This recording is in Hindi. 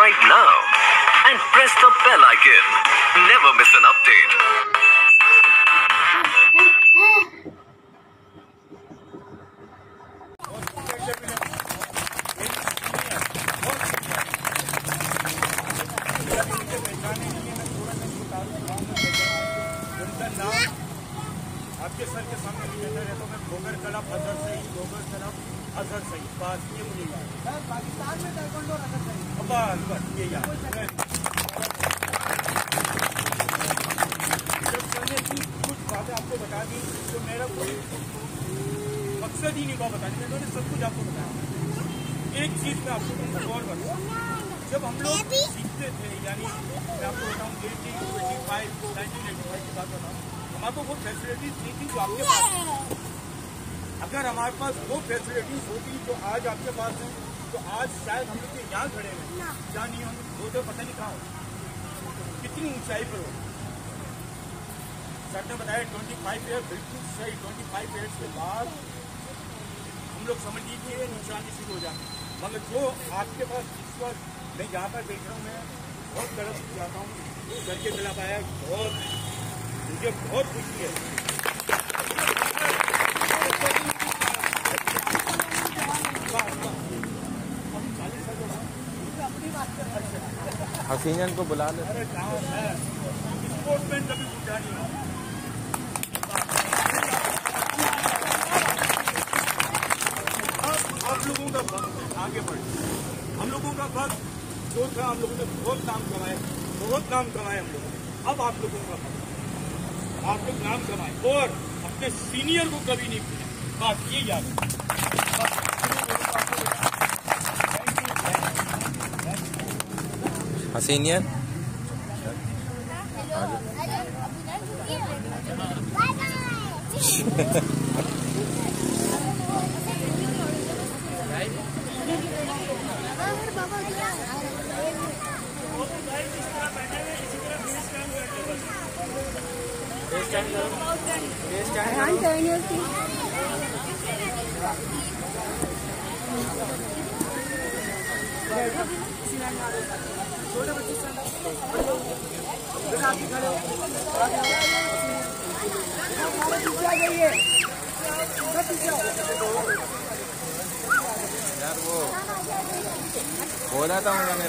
right now and press the bell icon. Never miss an update. आपके सर के सामने निकलता रहता हूँ मैं गोगर कला अजहर सही बात ये मुझे यार पाकिस्तान में ताइक्वांडो अजहर सही बस ये यार जब मैंने कुछ बातें आपको बता दी तो मेरा कोई मकसद ही नहीं था बताने का, मैंने सब कुछ आपको बताया। एक चीज मैं आपको गौर करूँगा, जब हम लोग सीखते थे यानी मैं आपको बताऊँ 1985 की बात बताऊँ, हमारे को वो फैसिलिटीज नहीं थी जो आपके पास है। अगर हमारे पास वो फैसिलिटीज होती जो आज आपके पास है तो आज शायद हम लोग यहाँ खड़े हैं, जहाँ नहीं हम दो तो पता नहीं कहाँ हो, कितनी ऊंचाई पर हो। सर ने बताया 25 ईयर बिल्कुल सही, 25 ईयर्स के बाद हम लोग समझ लीजिए निशानी शुरू हो जाते हैं। मगर जो आपके पास इस वक्त मैं यहाँ पर देख रहा हूँ, मैं बहुत गलत जाता हूँ सर के खिलाफ आया, मुझे बहुत खुशी है। हसीनन को बुला ले, स्पोर्ट्समैन कभी पूछा नहीं। आगे बढ़ हम लोगों का वक्त जो था, हम लोगों ने बहुत नाम कमाए हम लोगों ने। अब आप लोगों का वक्त, आप लोग नाम कमाए और अपने सीनियर को कभी नहीं भूलें, बात ये याद है। सीनियर यार वो बोला था मैंने